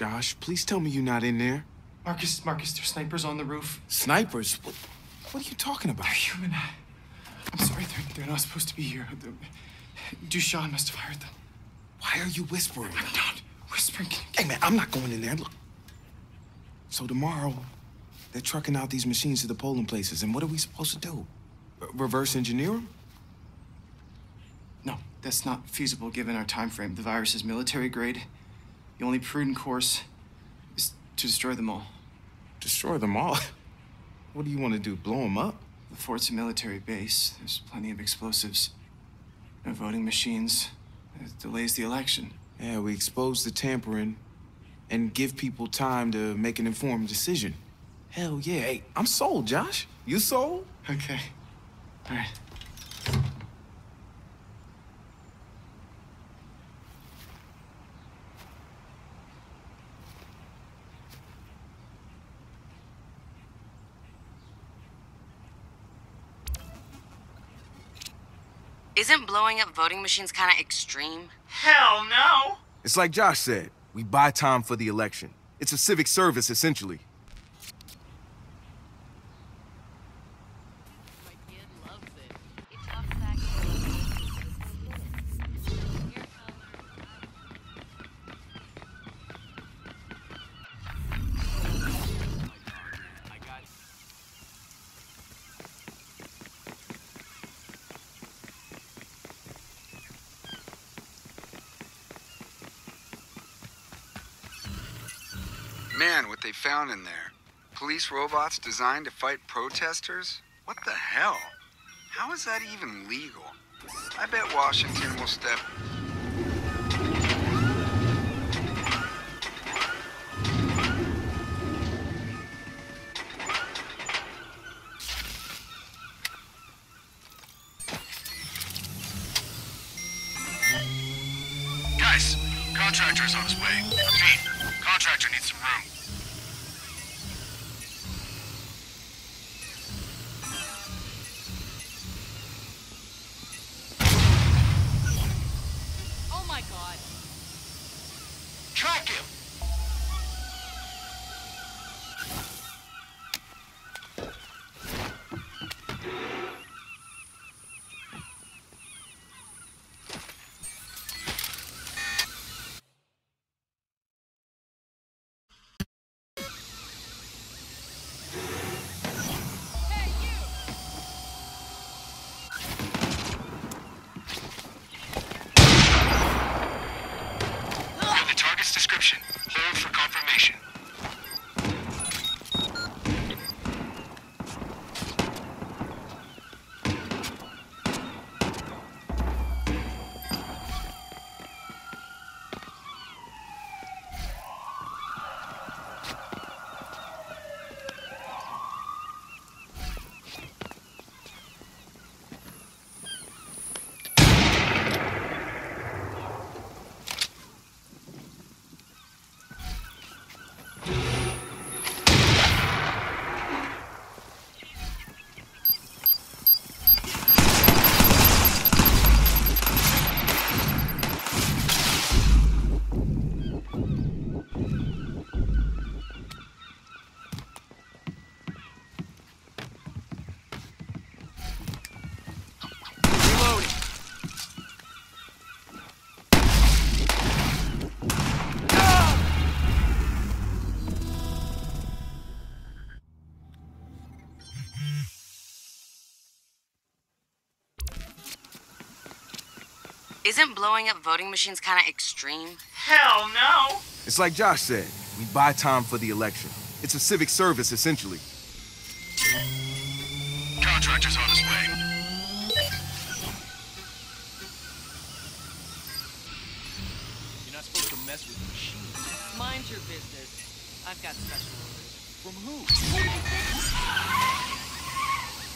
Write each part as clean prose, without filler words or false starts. Josh, please tell me you're not in there. Marcus, there's snipers on the roof. Snipers? What are you talking about? They're human. I'm sorry, they're not supposed to be here. Dushan must have hired them. Why are you whispering? I'm not whispering. Hey, man, I'm not going in there. Look. So tomorrow, they're trucking out these machines to the polling places, and what are we supposed to do? Reverse engineer them? No, that's not feasible given our time frame. The virus is military grade. The only prudent course is to destroy them all. Destroy them all? What do you want to do, blow them up? The fort's a military base. There's plenty of explosives. No voting machines. It delays the election. Yeah, we expose the tampering and give people time to make an informed decision. Hell yeah. Hey, I'm sold, Josh. You sold? Okay. All right. Isn't blowing up voting machines kind of extreme? Hell no! It's like Josh said, we buy time for the election. It's a civic service, essentially. Man, what they found in there. Police robots designed to fight protesters? What the hell? How is that even legal? I bet Washington will step... Guys, contractor's on his way. Contractor needs some room. Oh my God. Track him. Hold for confirmation. Isn't blowing up voting machines kind of extreme? Hell no! It's like Josh said, we buy time for the election. It's a civic service, essentially. Contractor's on his way. You're not supposed to mess with machines. Mind your business. I've got special orders. From who? What do you think?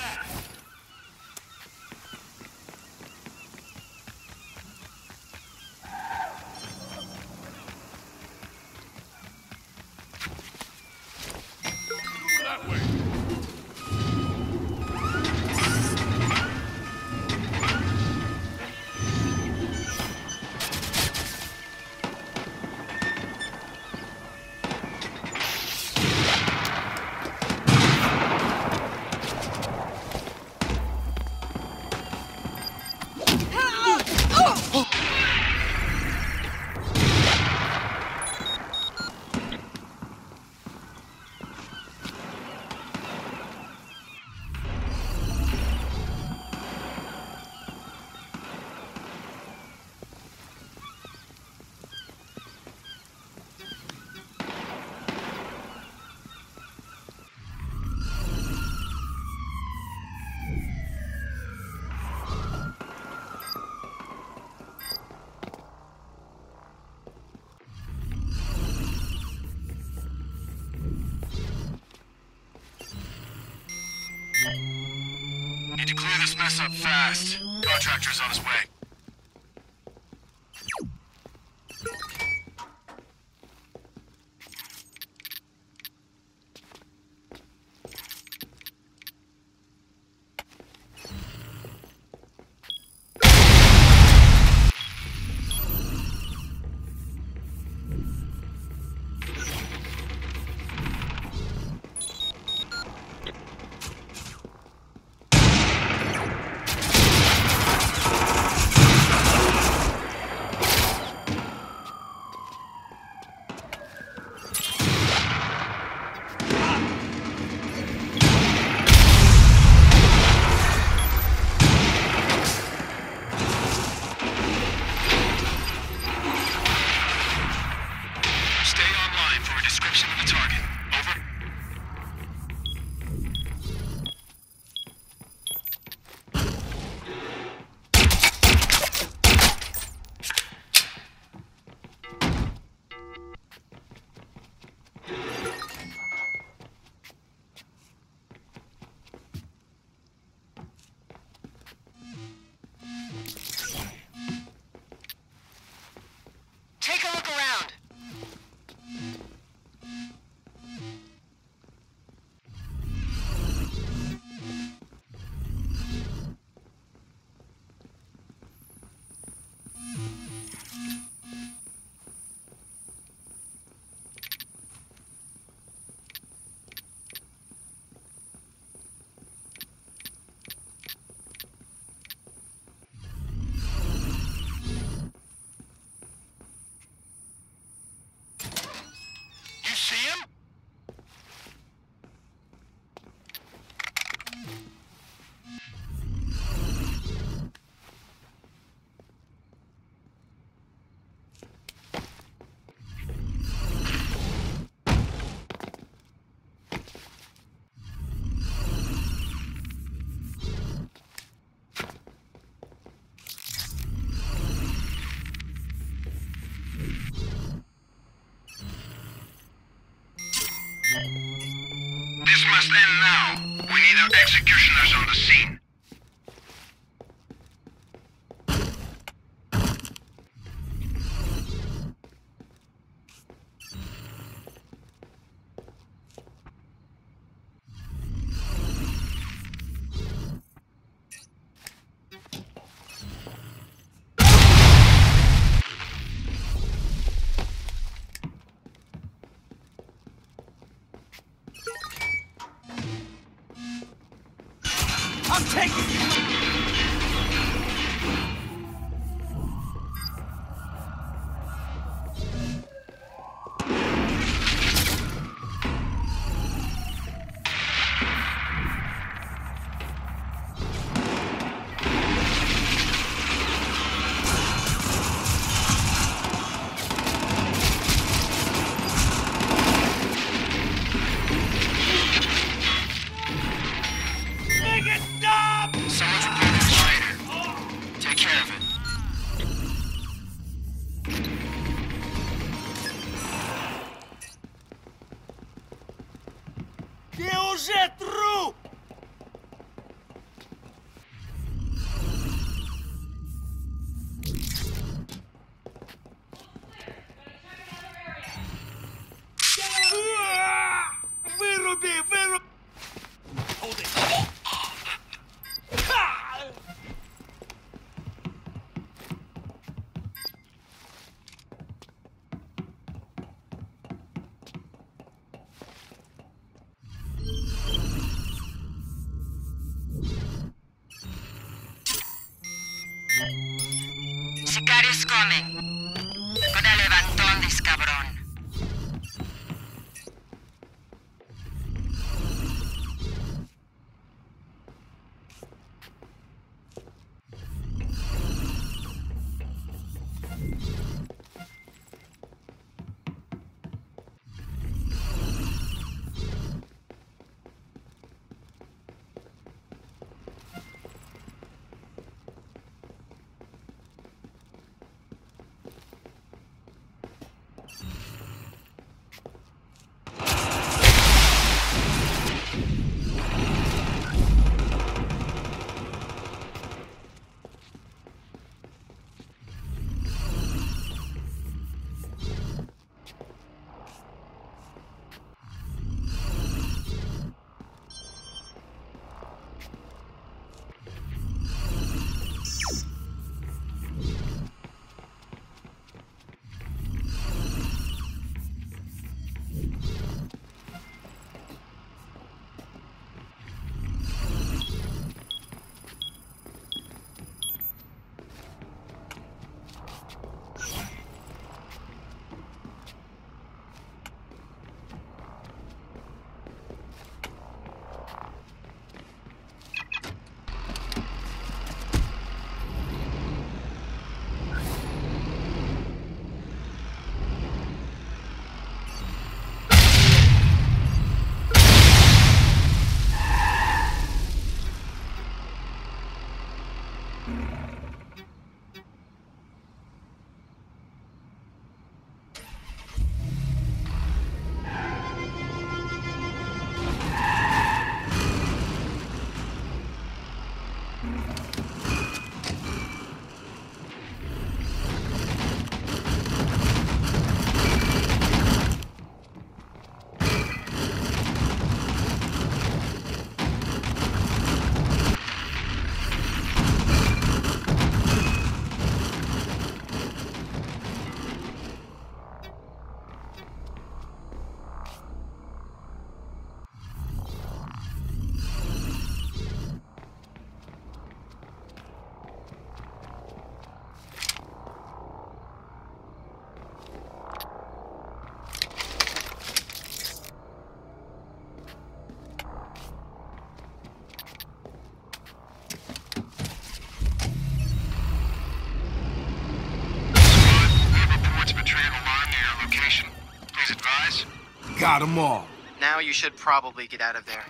Back. Clear this mess up fast. Contractor's on his way. Executioners on the scene. Got them all. Now you should probably get out of there.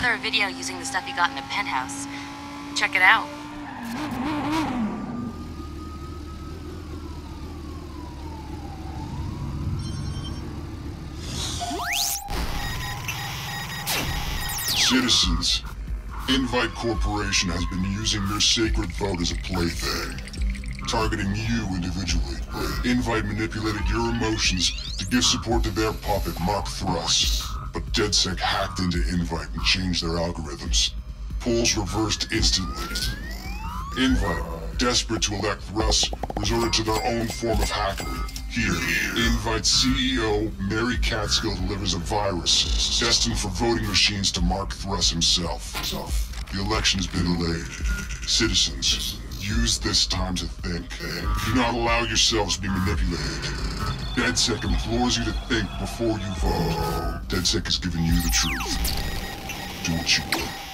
A video using the stuff you got in the penthouse. Check it out. Citizens, Invite Corporation has been using your sacred vote as a plaything, targeting you individually. Invite manipulated your emotions to give support to their puppet, Mark Thrust. But DedSec hacked into Invite and changed their algorithms. Polls reversed instantly. Invite, desperate to elect Russ, resorted to their own form of hackery. Here, Invite CEO Mary Catskill delivers a virus destined for voting machines to Mark Thrust himself. The election's been delayed. Citizens, use this time to think. Do not allow yourselves to be manipulated. DedSec implores you to think before you vote. DedSec has given you the truth. Do what you will.